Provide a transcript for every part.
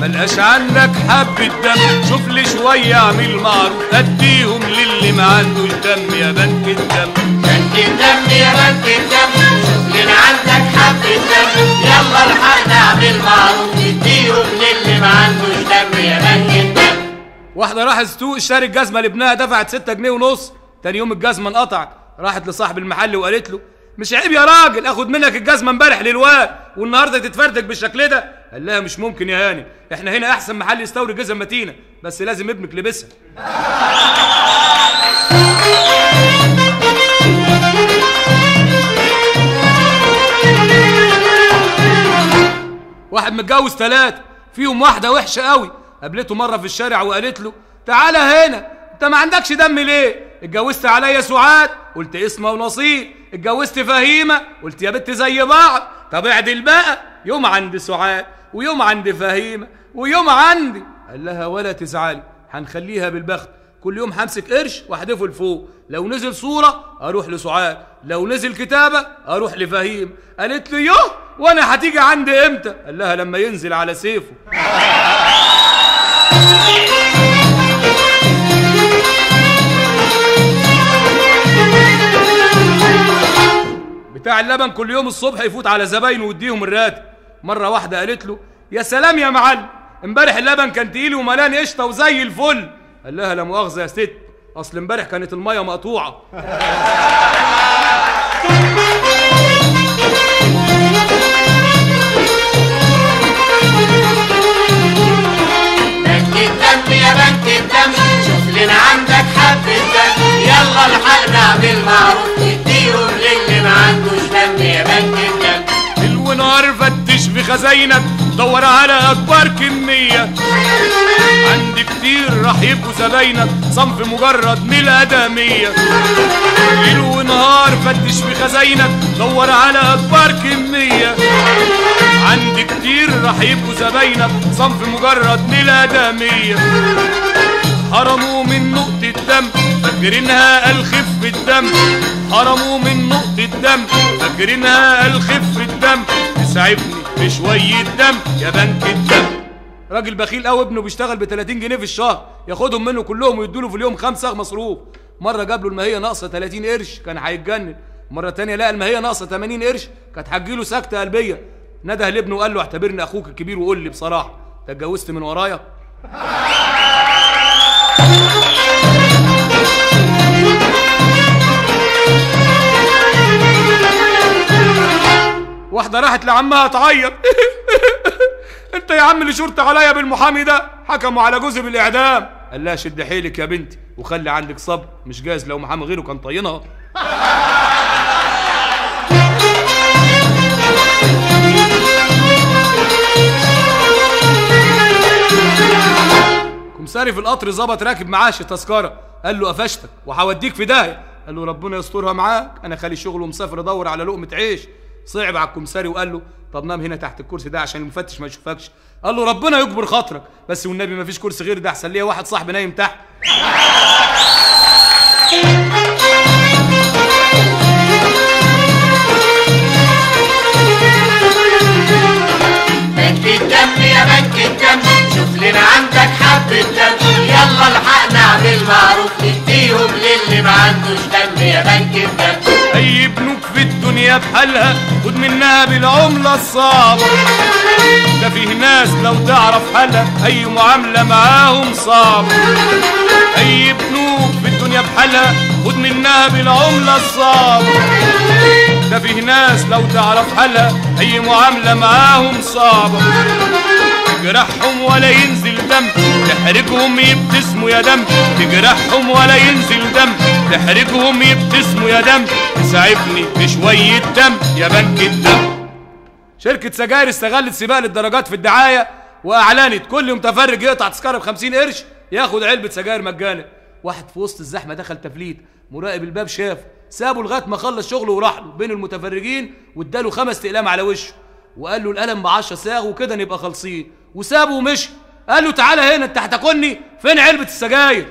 ملقاش عنك حب الدم، شوف لي شويه اعمل معروف اديهم للي ما عندوش دم. يا بنك الدم بنك الدم يا بنك الدم، شوف لي عندك حب الدم، يلا الحقنا اعمل معروف اديهم للي ما عندوش دم. يا بنك الدم. واحده راحت السوق اشترت جزمه لابنها، دفعت 6 جنيه ونص. تاني يوم الجزمه انقطعت، راحت لصاحب المحل وقالت له: مش عيب يا راجل اخد منك الجزمه امبارح للواد والنهارده تتفردك بالشكل ده؟ قال لها: مش ممكن يا هاني، احنا هنا احسن محل يستورد جزم متينه، بس لازم ابنك لبسها. واحد متجوز 3، فيهم واحده وحشه قوي، قابلته مره في الشارع وقالت له: تعالى هنا، انت ما عندكش دم ليه؟ اتجوزت عليا سعاد، قلت اسمه ونصيب، اتجوزت فهيمه، قلت يا بت زي بعض، طب اعدل بقى، يوم عند سعاد ويوم عند فهيمه ويوم عندي. قال لها: ولا تزعلي، هنخليها بالبخت، كل يوم همسك قرش واحدفه لفوق، لو نزل صوره اروح لسعاد، لو نزل كتابه اروح لفهيمه. قالت له: يوه، وانا هتيجي عندي امتى؟ قال لها: لما ينزل على سيفه. بتاع اللبن كل يوم الصبح يفوت على زباينه ويديهم الراتب. مره واحده قالت له: يا سلام يا معلم، امبارح اللبن كان تقيل وملان قشطه وزي الفل. قال لها: لا مؤاخذه يا ست، اصل امبارح كانت الميه مقطوعه. بنك الدم يا بنك الدم، شوف لنا عندك حب الدم، يلا الحقنا بالمعروف نديهم للي ما عندوش دم. يا بنك الدم. ليل ونهار فتش في خزاينك، دور على اكبر كميه، عندي كتير راح يبقوا زباينك صنف مجرد من الادميه. ليل ونهار فتش في خزاينك، دور على اكبر كميه، عندي كتير راح يبقوا زباينك صنف مجرد من الادميه. حرموا من نقطة دم فاكرينها الخف الدم، حرموا من نقطة دم فاكرينها الخف الدم، تسعفني بشوية دم. يا بنك الدم. راجل بخيل قوي ابنه بيشتغل ب 30 جنيه في الشهر، ياخدهم منه كلهم ويدوا له في اليوم 5 مصروف. مرة جاب له الماهية ناقصة 30 قرش، كان هيتجنن. مرة تانية لقى الماهية ناقصة 80 قرش، كانت هتجيله سكتة قلبية. نده لابنه وقال له: اعتبرني أخوك الكبير وقول لي بصراحة، أنت اتجوزت من ورايا؟ واحدة راحت لعمها تعيط: انت يا عم اللي شرت عليا بالمحامي ده، حكموا على جوزي بالاعدام. قال لها: شد حيلك يا بنتي وخلي عندك صبر، مش جايز لو محامي غيره كان طينها. كمساري في القطر ظبط راكب معاش التذكره، قال له: قفشتك وهوديك في داهيه. قال له: ربنا يسترها معاك، انا خالي شغل ومسافر ادور على لقمه عيش. صعب على الكمساري وقال له: طب نام هنا تحت الكرسي ده عشان المفتش ما يشوفكش. قال له: ربنا يكبر خاطرك، بس والنبي ما فيش كرسي غير ده، احسن ليا واحد صاحبي نايم تحت. بنك الدم يا بنك الدم، شوف لنا عندك حب الدم، يلا الحقنا بالمعروف نديهم للي ما عندوش دم. يا بنك الدم. أي بنوك في الدنيا بحالها خد منها بالعملة الصعبة، ده فيه ناس لو تعرف حالها أي معاملة معاهم صعبة. أي بنوك في الدنيا بحالها خد منها بالعملة الصعبة، ده فيه ناس لو تعرف حالها أي معاملة معاهم صعبة. تجرحهم ولا ينزل دم، تحرجهم يبتسموا يا دم، تجرحهم ولا ينزل دم، تحرجهم يبتسموا يا دم، تسعفني بشوية دم. يا بنك الدم. شركة سجاير استغلت سباق للدرجات في الدعاية وأعلنت كل متفرج يقطع تذكرة ب50 قرش ياخد علبة سجاير مجانا. واحد في وسط الزحمة دخل تفليت، مراقب الباب شافه، سابه لغاية ما خلص شغله وراح له بين المتفرجين واداله 5 أقلام على وشه، وقال له: القلم ب10 صاغ وكده نبقى خالصين، وسابه ومشي. قال له: تعالى هنا، انت هتاكلني؟ فين علبة السجاير؟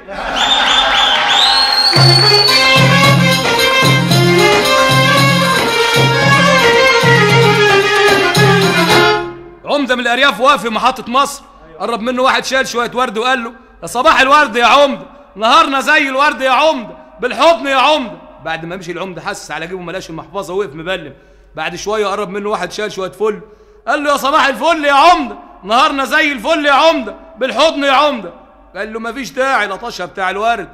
عمدة من الأرياف واقف في محطة مصر، قرب منه واحد شال شويه ورد وقال له يا صباح الورد يا عمده، نهارنا زي الورد يا عمده، بالحضن يا عمده. بعد ما مشي العمده حس على جيبه ما لقاش المحفظه ووقف مبلم. بعد شويه قرب منه واحد شال شويه فل قال له يا صباح الفل يا عمده، نهارنا زي الفل يا عمده، بالحضن يا عمده. قال له مفيش داعي، لطشه بتاع الورد.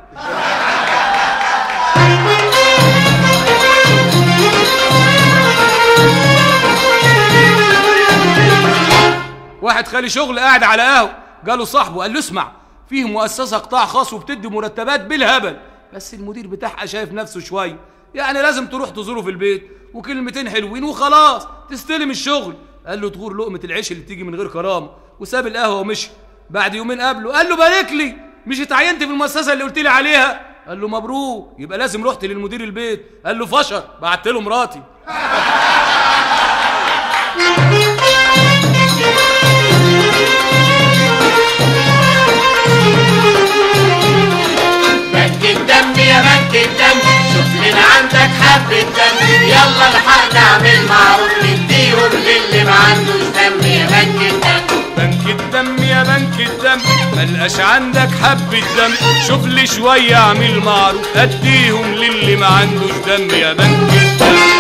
واحد خالي شغل قاعد على قهوه، جاله صاحبه قال له اسمع، فيه مؤسسه قطاع خاص وبتدي مرتبات بالهبل، بس المدير بتاعها شايف نفسه شويه، يعني لازم تروح تزوره في البيت وكلمتين حلوين وخلاص تستلم الشغل. قال له تغور لقمه العيش اللي تيجي من غير كرامه، وساب القهوه ومشي. بعد يومين قابله قال له بارك لي، مش اتعينت في المؤسسه اللي قلت لي عليها؟ قال له مبروك، يبقى لازم رحت للمدير البيت. قال له فشر، بعت له مراتي. شوف من عندك حبة دم، يلا الحق نعمل معروف نديهم للي ما عندوش دم. يا بنك الدم بنك الدم، يا بنك الدم ملقاش عندك حبة دم، شوف لي شوية اعمل معروف اديهم للي ما عندوش دم. يا بنك الدم